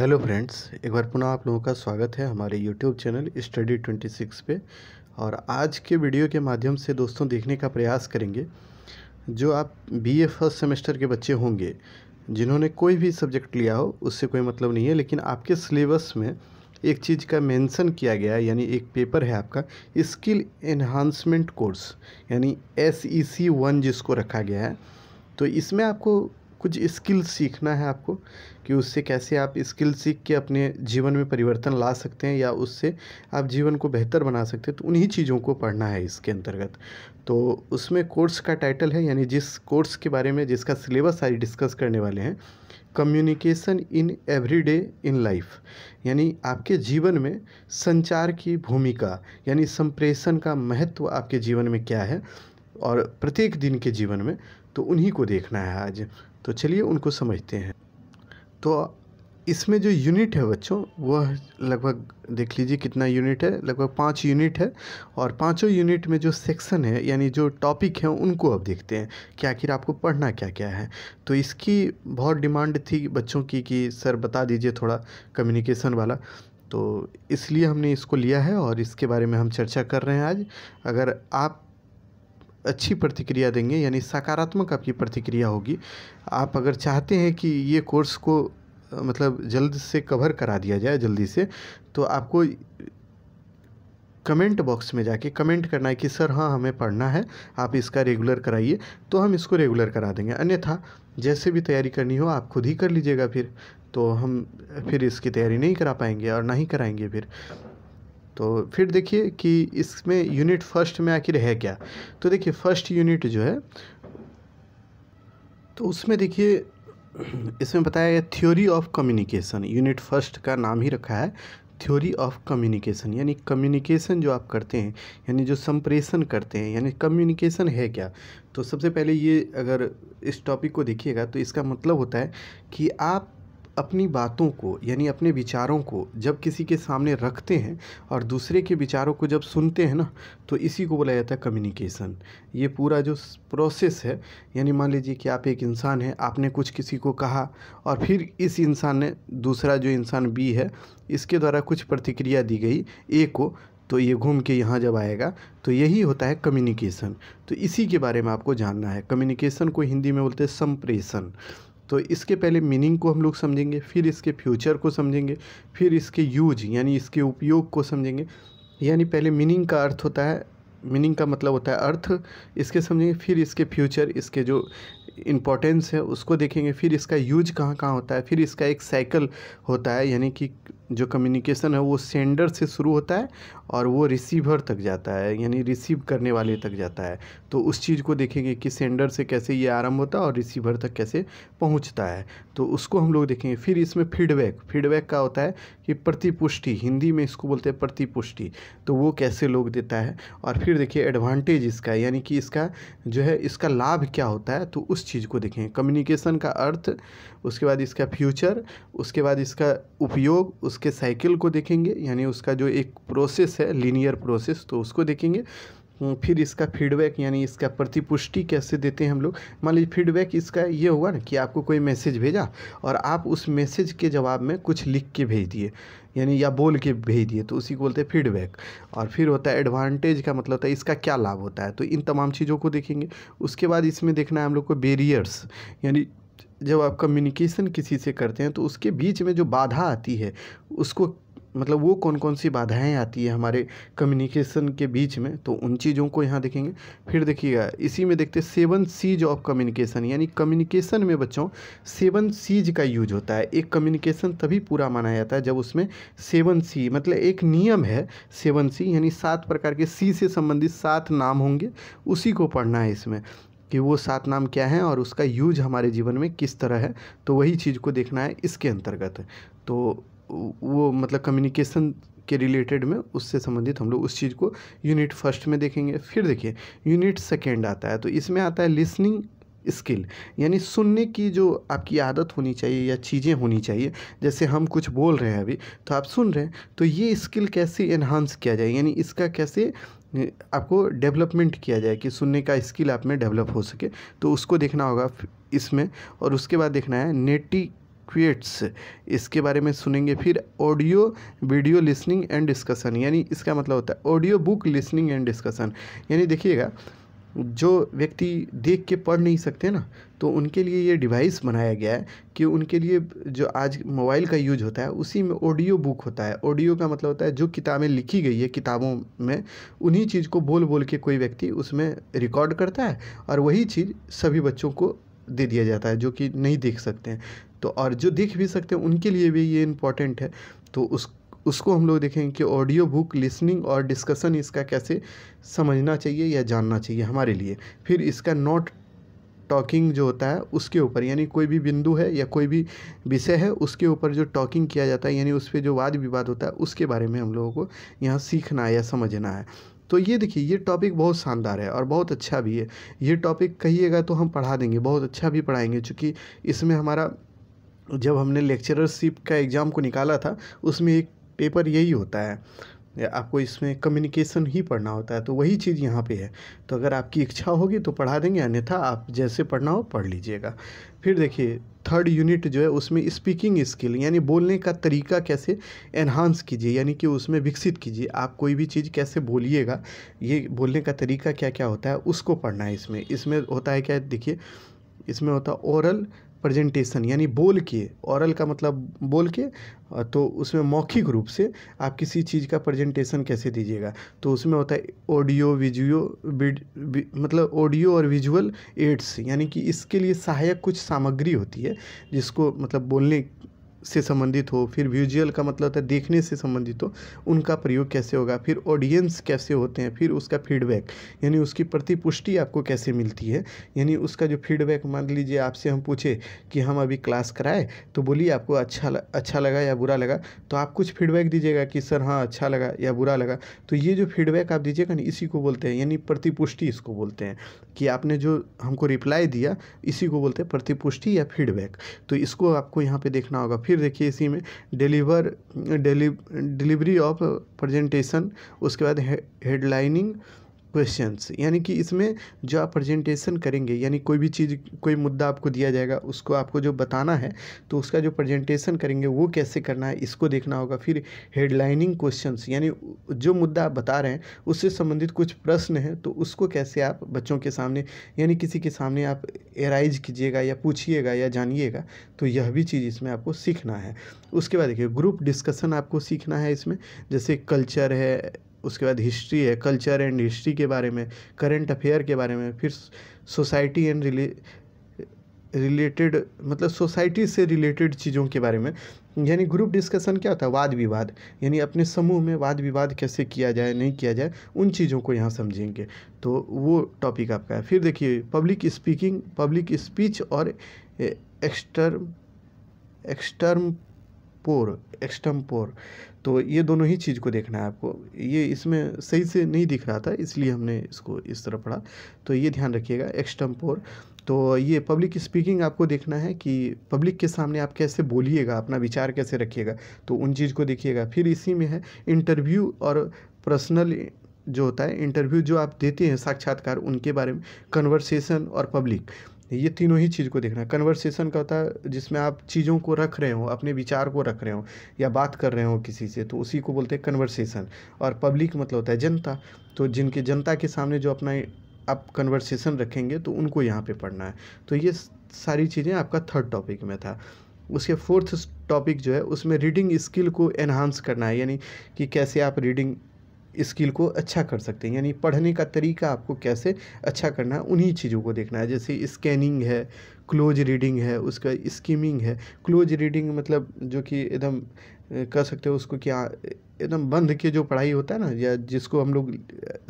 Hello friends, एक बार पुनः आप लोगों का स्वागत है हमारे यूट्यूब चैनल स्टडी 26 पे। और आज के वीडियो के माध्यम से दोस्तों देखने का प्रयास करेंगे जो आप बीए फर्स्ट सेमेस्टर के बच्चे होंगे जिन्होंने कोई भी सब्जेक्ट लिया हो, उससे कोई मतलब नहीं है, लेकिन आपके सिलेबस में एक चीज़ का मेंशन किया गया है, यानी एक पेपर है आपका स्किल एनहांसमेंट कोर्स यानी SEC 1 जिसको रखा गया है। तो इसमें आपको कुछ स्किल सीखना है आपको कि उससे कैसे आप स्किल सीख के अपने जीवन में परिवर्तन ला सकते हैं या उससे आप जीवन को बेहतर बना सकते हैं। तो उन्हीं चीज़ों को पढ़ना है इसके अंतर्गत। तो उसमें कोर्स का टाइटल है, यानी जिस कोर्स के बारे में जिसका सिलेबस आज डिस्कस करने वाले हैं, communication in everyday in life, यानी आपके जीवन में संचार की भूमिका यानी संप्रेषण का महत्व आपके जीवन में क्या है और प्रत्येक दिन के जीवन में, तो उन्हीं को देखना है आज। तो चलिए उनको समझते हैं। तो इसमें जो यूनिट है बच्चों, वह लगभग देख लीजिए कितना यूनिट है, लगभग 5 यूनिट है। और 5 यूनिट में जो सेक्शन है यानी जो टॉपिक है उनको अब देखते हैं कि आखिर आपको पढ़ना क्या क्या है। तो इसकी बहुत डिमांड थी बच्चों की कि सर बता दीजिए थोड़ा कम्युनिकेशन वाला, तो इसलिए हमने इसको लिया है और इसके बारे में हम चर्चा कर रहे हैं आज। अगर आप अच्छी प्रतिक्रिया देंगे यानी सकारात्मक आपकी प्रतिक्रिया होगी, आप अगर चाहते हैं कि ये कोर्स को मतलब जल्द से कवर करा दिया जाए जल्दी से, तो आपको कमेंट बॉक्स में जाके कमेंट करना है कि सर हाँ हमें पढ़ना है, आप इसका रेगुलर कराइए, तो हम इसको रेगुलर करा देंगे। अन्यथा जैसे भी तैयारी करनी हो आप खुद ही कर लीजिएगा, फिर तो हम फिर इसकी तैयारी नहीं करा पाएंगे और ना ही कराएंगे फिर। तो फिर देखिए कि इसमें यूनिट फर्स्ट में आखिर है क्या। तो देखिए फर्स्ट यूनिट जो है, तो उसमें देखिए इसमें बताया गया theory of communication. Unit first का नाम ही रखा है थ्योरी ऑफ कम्युनिकेशन, यानी कम्युनिकेशन जो आप करते हैं यानी जो संप्रेषण करते हैं यानी कम्युनिकेशन है क्या। तो सबसे पहले ये अगर इस टॉपिक को देखिएगा तो इसका मतलब होता है कि आप अपनी बातों को यानी अपने विचारों को जब किसी के सामने रखते हैं और दूसरे के विचारों को जब सुनते हैं ना, तो इसी को बोला जाता है कम्युनिकेशन। ये पूरा जो प्रोसेस है, यानी मान लीजिए कि आप एक इंसान हैं, आपने कुछ किसी को कहा और फिर इस इंसान ने, दूसरा जो इंसान बी है, इसके द्वारा कुछ प्रतिक्रिया दी गई ए को, तो ये घूम के यहाँ जब आएगा, तो यही होता है कम्युनिकेशन। तो इसी के बारे में आपको जानना है। कम्युनिकेशन को हिंदी में बोलते हैं संप्रेषण। तो इसके पहले मीनिंग को हम लोग समझेंगे, फिर इसके फ्यूचर को समझेंगे, फिर इसके यूज यानी इसके उपयोग को समझेंगे। यानी पहले मीनिंग का अर्थ होता है, मीनिंग का मतलब होता है अर्थ, इसके समझेंगे, फिर इसके फ्यूचर, इसके जो इम्पोर्टेंस है उसको देखेंगे, फिर इसका यूज कहाँ कहाँ होता है, फिर इसका एक साइकिल होता है यानी कि जो कम्युनिकेशन है वो सेंडर से शुरू होता है और वो रिसीवर तक जाता है यानी रिसीव करने वाले तक जाता है। तो उस चीज़ को देखेंगे कि सेंडर से कैसे ये आरंभ होता है और रिसीवर तक कैसे पहुंचता है, तो उसको हम लोग देखेंगे। फिर इसमें फीडबैक का होता है कि प्रतिपुष्टि, हिंदी में इसको बोलते हैं प्रतिपुष्टि, तो वो कैसे लोग देता है। और फिर देखिए एडवांटेज इसका, यानी कि इसका जो है इसका लाभ क्या होता है, तो उस चीज़ को देखेंगे। कम्युनिकेशन का अर्थ, उसके बाद इसका फ्यूचर, उसके बाद इसका उपयोग, उसके साइकिल को देखेंगे यानी उसका जो एक प्रोसेस है लीनियर प्रोसेस, तो उसको देखेंगे। फिर इसका फीडबैक यानी इसका प्रतिपुष्टि कैसे देते हैं हम लोग। मान लीजिए फीडबैक इसका ये होगा ना कि आपको कोई मैसेज भेजा और आप उस मैसेज के जवाब में कुछ लिख के भेज दिए यानी या बोल के भेज दिए, तो उसी को बोलते हैं फीडबैक। और फिर होता है एडवांटेज, का मतलब होता है इसका क्या लाभ होता है, तो इन तमाम चीज़ों को देखेंगे। उसके बाद इसमें देखना है हम लोग को बैरियर्स, यानी जब आप कम्युनिकेशन किसी से करते हैं तो उसके बीच में जो बाधा आती है उसको, मतलब वो कौन कौन सी बाधाएं आती है हमारे कम्युनिकेशन के बीच में, तो उन चीज़ों को यहाँ देखेंगे। फिर देखिएगा इसी में देखते हैं 7 C's ऑफ कम्युनिकेशन, यानी कम्युनिकेशन में बच्चों 7 C's का यूज होता है। एक कम्युनिकेशन तभी पूरा माना जाता है जब उसमें 7 C, मतलब एक नियम है 7 C यानी 7 प्रकार के C से संबंधित 7 नाम होंगे, उसी को पढ़ना है इसमें कि वो 7 नाम क्या हैं और उसका यूज हमारे जीवन में किस तरह है, तो वही चीज़ को देखना है इसके अंतर्गत। तो वो मतलब कम्युनिकेशन के रिलेटेड में उससे संबंधित हम लोग उस चीज़ को यूनिट फर्स्ट में देखेंगे। फिर देखिए यूनिट सेकेंड आता है, तो इसमें आता है लिसनिंग स्किल, यानी सुनने की जो आपकी आदत होनी चाहिए या चीज़ें होनी चाहिए। जैसे हम कुछ बोल रहे हैं अभी, तो आप सुन रहे हैं, तो ये स्किल कैसे एनहांस किया जाए यानी इसका कैसे आपको डेवलपमेंट किया जाए कि सुनने का स्किल आप में डेवलप हो सके, तो उसको देखना होगा इसमें। और उसके बाद देखना है नेटिव क्विट्स, इसके बारे में सुनेंगे। फिर audio video listening and discussion, यानी इसका मतलब होता है audio book listening and discussion, यानी देखिएगा जो व्यक्ति देख के पढ़ नहीं सकते ना, तो उनके लिए ये डिवाइस बनाया गया है कि उनके लिए जो आज मोबाइल का यूज होता है उसी में ऑडियो बुक होता है। ऑडियो का मतलब होता है जो किताबें लिखी गई है किताबों में, उन्हीं चीज़ को बोल बोल के कोई व्यक्ति उसमें रिकॉर्ड करता है और वही चीज़ सभी बच्चों को दे दिया जाता है जो कि नहीं देख सकते हैं। तो और जो देख भी सकते हैं उनके लिए भी ये इम्पोर्टेंट है। तो उसको हम लोग देखेंगे कि ऑडियो बुक लिसनिंग और डिस्कशन इसका कैसे समझना चाहिए या जानना चाहिए हमारे लिए। फिर इसका नॉट टॉकिंग जो होता है उसके ऊपर, यानी कोई भी बिंदु है या कोई भी विषय है उसके ऊपर जो टॉकिंग किया जाता है, यानी उस पर जो वाद विवाद होता है उसके बारे में हम लोगों को यहाँ सीखना है या समझना है। तो ये देखिए ये टॉपिक बहुत शानदार है और बहुत अच्छा भी है। ये टॉपिक कहिएगा तो हम पढ़ा देंगे, बहुत अच्छा भी पढ़ाएंगे, चूँकि इसमें हमारा जब हमने लेक्चररशिप का एग्ज़ाम को निकाला था उसमें एक पेपर यही होता है, आपको इसमें कम्युनिकेशन ही पढ़ना होता है, तो वही चीज़ यहाँ पे है। तो अगर आपकी इच्छा होगी तो पढ़ा देंगे, अन्यथा आप जैसे पढ़ना हो पढ़ लीजिएगा। फिर देखिए थर्ड यूनिट जो है उसमें स्पीकिंग स्किल, यानी बोलने का तरीका कैसे एनहांस कीजिए, यानी कि उसमें विकसित कीजिए। आप कोई भी चीज़ कैसे बोलिएगा, ये बोलने का तरीका क्या क्या होता है उसको पढ़ना है। इसमें होता है क्या, देखिए इसमें होता है ओरल प्रेजेंटेशन, यानी बोल के, औरल का मतलब बोल के, तो उसमें मौखिक रूप से आप किसी चीज़ का प्रेजेंटेशन कैसे दीजिएगा। तो उसमें होता है ऑडियो मतलब ऑडियो और विजुअल एड्स, यानी कि इसके लिए सहायक कुछ सामग्री होती है जिसको मतलब बोलने से संबंधित हो। फिर विजुअल का मतलब होता है देखने से संबंधित हो, उनका प्रयोग कैसे होगा। फिर ऑडियंस कैसे होते हैं, फिर उसका फीडबैक, यानी उसकी प्रतिपुष्टि आपको कैसे मिलती है, यानी उसका जो फीडबैक, मान लीजिए आपसे हम पूछे कि हम अभी क्लास कराए तो बोलिए आपको अच्छा लगा या बुरा लगा, तो आप कुछ फीडबैक दीजिएगा कि सर हाँ अच्छा लगा या बुरा लगा। तो ये जो फीडबैक आप दीजिएगा ना, इसी को बोलते हैं, यानी प्रतिपुष्टि इसको बोलते हैं, कि आपने जो हमको रिप्लाई दिया इसी को बोलते हैं प्रतिपुष्टि या फीडबैक। तो इसको आपको यहाँ पर देखना होगा। फिर देखिए इसी में डिलीवरी ऑफ प्रेजेंटेशन, उसके बाद हेडलाइनिंग क्वेश्चंस, यानी कि इसमें जो आप प्रेजेंटेशन करेंगे, यानी कोई भी चीज़, कोई मुद्दा आपको दिया जाएगा, उसको आपको जो बताना है तो उसका जो प्रेजेंटेशन करेंगे वो कैसे करना है इसको देखना होगा। फिर हेडलाइनिंग क्वेश्चंस, यानी जो मुद्दा आप बता रहे हैं उससे संबंधित कुछ प्रश्न हैं तो उसको कैसे आप बच्चों के सामने, यानी किसी के सामने आप एराइज कीजिएगा या पूछिएगा या जानिएगा, तो यह भी चीज़ इसमें आपको सीखना है। उसके बाद देखिए ग्रुप डिस्कशन आपको सीखना है इसमें, जैसे कल्चर है, उसके बाद हिस्ट्री है, कल्चर एंड हिस्ट्री के बारे में, करंट अफेयर के बारे में, फिर सोसाइटी एंड रिलेटेड मतलब सोसाइटी से रिलेटेड चीज़ों के बारे में। यानी ग्रुप डिस्कशन क्या होता है, वाद विवाद, यानी अपने समूह में वाद विवाद कैसे किया जाए नहीं किया जाए, उन चीज़ों को यहाँ समझेंगे। तो वो टॉपिक आपका है। फिर देखिए पब्लिक स्पीकिंग, पब्लिक स्पीच और एक्सटर्मपोर, तो ये दोनों ही चीज़ को देखना है आपको। ये इसमें सही से नहीं दिख रहा था इसलिए हमने इसको इस तरह पढ़ा, तो ये ध्यान रखिएगा एक्सटर्मपोर। तो ये पब्लिक स्पीकिंग आपको देखना है कि पब्लिक के सामने आप कैसे बोलिएगा, अपना विचार कैसे रखिएगा, तो उन चीज़ को देखिएगा। फिर इसी में है इंटरव्यू और पर्सनल जो होता है इंटरव्यू, जो आप देते हैं साक्षात्कार उनके बारे में, कन्वर्सेशन और पब्लिक, ये तीनों ही चीज़ को देखना है। कन्वर्सेशन का होता है जिसमें आप चीज़ों को रख रहे हो, अपने विचार को रख रहे हो या बात कर रहे हो किसी से, तो उसी को बोलते हैं कन्वर्सेशन। और पब्लिक मतलब होता है जनता, तो जिनके जनता के सामने जो अपना आप कन्वर्सेशन रखेंगे तो उनको यहाँ पे पढ़ना है। तो ये सारी चीज़ें आपका थर्ड टॉपिक में था। उसके फोर्थ टॉपिक जो है उसमें रीडिंग स्किल को एनहांस करना है, यानी कि कैसे आप रीडिंग स्किल को अच्छा कर सकते हैं, यानी पढ़ने का तरीका आपको कैसे अच्छा करना है उन्हीं चीज़ों को देखना है। जैसे स्कैनिंग है, क्लोज रीडिंग है, उसका स्कीमिंग है। क्लोज रीडिंग मतलब जो कि एकदम कह सकते हो उसको कि एकदम बंद के जो पढ़ाई होता है ना, या जिसको हम लोग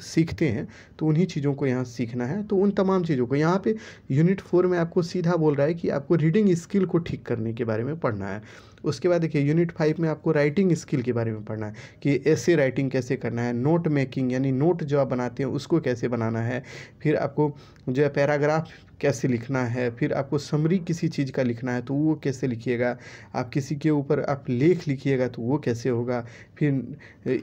सीखते हैं, तो उन्हीं चीज़ों को यहाँ सीखना है। तो उन तमाम चीज़ों को यहाँ पे यूनिट 4 में आपको सीधा बोल रहा है कि आपको रीडिंग स्किल को ठीक करने के बारे में पढ़ना है। उसके बाद देखिए यूनिट 5 में आपको राइटिंग स्किल के बारे में पढ़ना है कि ऐसे राइटिंग कैसे करना है, नोट मेकिंग यानी नोट जो आप बनाते हैं उसको कैसे बनाना है, फिर आपको जो है पैराग्राफ कैसे लिखना है, फिर आपको समरी किसी चीज़ का लिखना है तो वो कैसे लिखिएगा, आप किसी के ऊपर आप लेख लिखिएगा तो वो कैसे होगा, फिर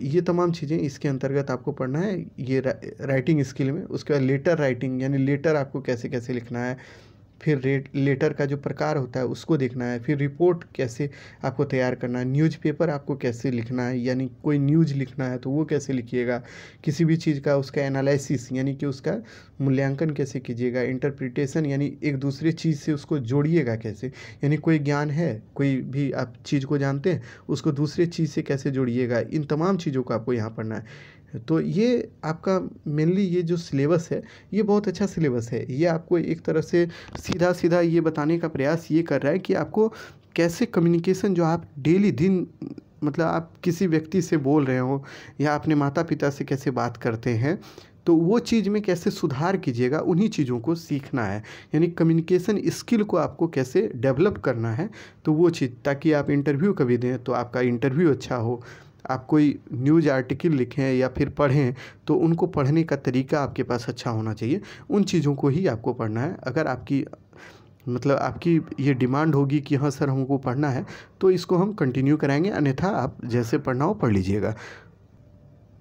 ये तमाम चीज़ें इसके अंतर्गत आपको पढ़ना है ये राइटिंग स्किल में। उसके बाद लेटर राइटिंग यानी लेटर आपको कैसे कैसे लिखना है, फिर लेटर का जो प्रकार होता है उसको देखना है, फिर रिपोर्ट कैसे आपको तैयार करना है, न्यूज़पेपर आपको कैसे लिखना है, यानी कोई न्यूज़ लिखना है तो वो कैसे लिखिएगा, किसी भी चीज़ का उसका एनालिसिस यानी कि उसका मूल्यांकन कैसे कीजिएगा, इंटरप्रिटेशन यानी एक दूसरे चीज़ से उसको जोड़िएगा कैसे, यानी कोई ज्ञान है, कोई भी आप चीज़ को जानते हैं उसको दूसरे चीज़ से कैसे जोड़िएगा, इन तमाम चीज़ों को आपको यहाँ पढ़ना है। तो ये आपका मेनली ये जो सिलेबस है ये बहुत अच्छा सिलेबस है, ये आपको एक तरह से सीधा सीधा ये बताने का प्रयास ये कर रहा है कि आपको कैसे कम्युनिकेशन जो आप डेली दिन मतलब आप किसी व्यक्ति से बोल रहे हो या अपने माता पिता से कैसे बात करते हैं तो वो चीज़ में कैसे सुधार कीजिएगा, उन्हीं चीज़ों को सीखना है, यानी कम्युनिकेशन स्किल को आपको कैसे डेवलप करना है तो वो चीज़, ताकि आप इंटरव्यू कभी दें तो आपका इंटरव्यू अच्छा हो, आप कोई न्यूज़ आर्टिकल लिखें या फिर पढ़ें तो उनको पढ़ने का तरीका आपके पास अच्छा होना चाहिए, उन चीज़ों को ही आपको पढ़ना है। अगर आपकी मतलब आपकी ये डिमांड होगी कि हाँ सर हमको पढ़ना है तो इसको हम कंटिन्यू कराएंगे, अन्यथा आप जैसे पढ़ना हो पढ़ लीजिएगा।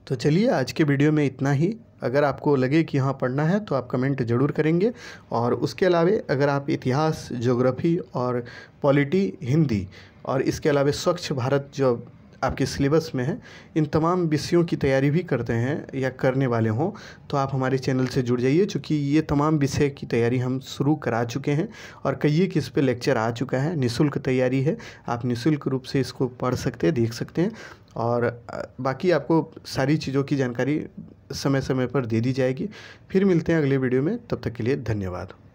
तो चलिए आज के वीडियो में इतना ही। अगर आपको लगे कि हाँ पढ़ना है तो आप कमेंट ज़रूर करेंगे, और उसके अलावा अगर आप इतिहास, ज्योग्राफी और पॉलिटी, हिंदी और इसके अलावा स्वच्छ भारत जो आपके सिलेबस में है, इन तमाम विषयों की तैयारी भी करते हैं या करने वाले हों तो आप हमारे चैनल से जुड़ जाइए, क्योंकि ये तमाम विषय की तैयारी हम शुरू करा चुके हैं और कई एक इस पर लेक्चर आ चुका है। निःशुल्क तैयारी है, आप निःशुल्क रूप से इसको पढ़ सकते हैं, देख सकते हैं, और बाकी आपको सारी चीज़ों की जानकारी समय समय पर दे दी जाएगी। फिर मिलते हैं अगले वीडियो में, तब तक के लिए धन्यवाद।